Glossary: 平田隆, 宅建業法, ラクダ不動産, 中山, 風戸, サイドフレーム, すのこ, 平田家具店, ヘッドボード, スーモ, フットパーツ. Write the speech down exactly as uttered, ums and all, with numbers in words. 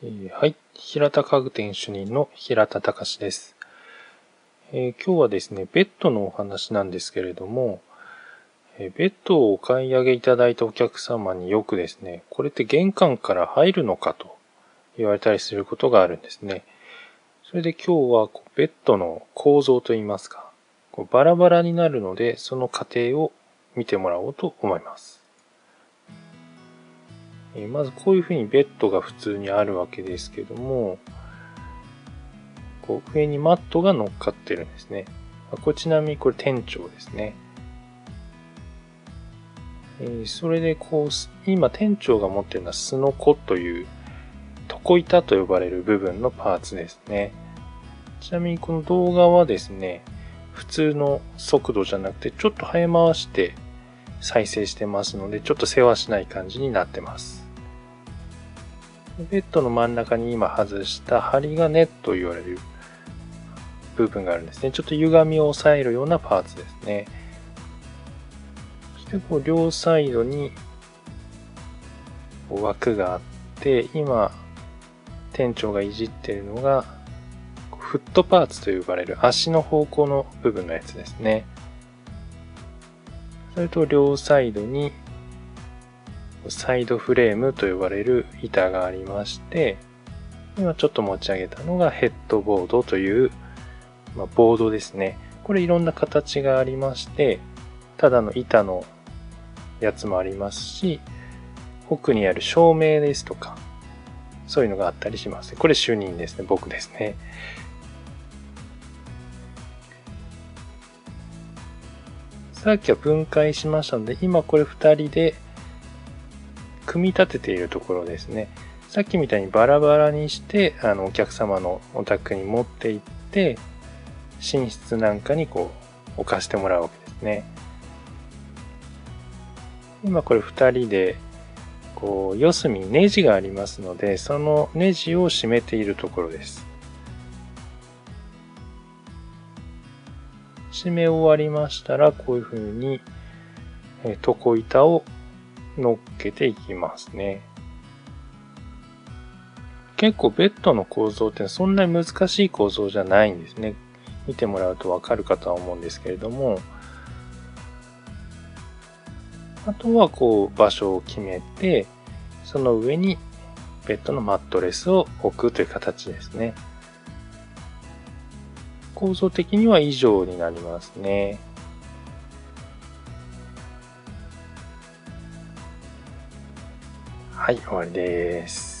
えー、はい、平田家具店主任の平田隆です。えー、今日はですね、ベッドのお話なんですけれども、えー、ベッドをお買い上げいただいたお客様によくですね、これって玄関から入るのかと言われたりすることがあるんですね。それで今日はこうベッドの構造といいますか、こうバラバラになるので、その過程を見てもらおうと思います。まずこういうふうにベッドが普通にあるわけですけども、こう上にマットが乗っかってるんですね。これちなみにこれ店長ですね。それでこう今店長が持ってるのはすのこという床板と呼ばれる部分のパーツですね。ちなみにこの動画はですね、普通の速度じゃなくてちょっと早回して再生してますので、ちょっと世話しない感じになってます。ベッドの真ん中に今外した針金と言われる部分があるんですね。ちょっと歪みを抑えるようなパーツですね。そしてこう両サイドに枠があって、今店長がいじってるのがフットパーツと呼ばれる足の方向の部分のやつですね。それと両サイドにサイドフレームと呼ばれる板がありまして、今ちょっと持ち上げたのがヘッドボードという、まあ、ボードですね。これいろんな形がありまして、ただの板のやつもありますし、奥にある照明ですとか、そういうのがあったりします。これ主任ですね、僕ですね。さっきは分解しましたので、今これふたりで組み立てているところですね。さっきみたいにバラバラにして、あのお客様のお宅に持って行って、寝室なんかにこう置かしてもらうわけですね。今これふたりでこう四隅にネジがありますので、そのネジを締めているところです。締め終わりましたら、こういうふうに床板を乗っけていきますね。結構ベッドの構造ってそんなに難しい構造じゃないんですね。見てもらうと分かるかとは思うんですけれども、あとはこう場所を決めて、その上にベッドのマットレスを置くという形ですね。構造的には以上になりますね。はい、終わりです。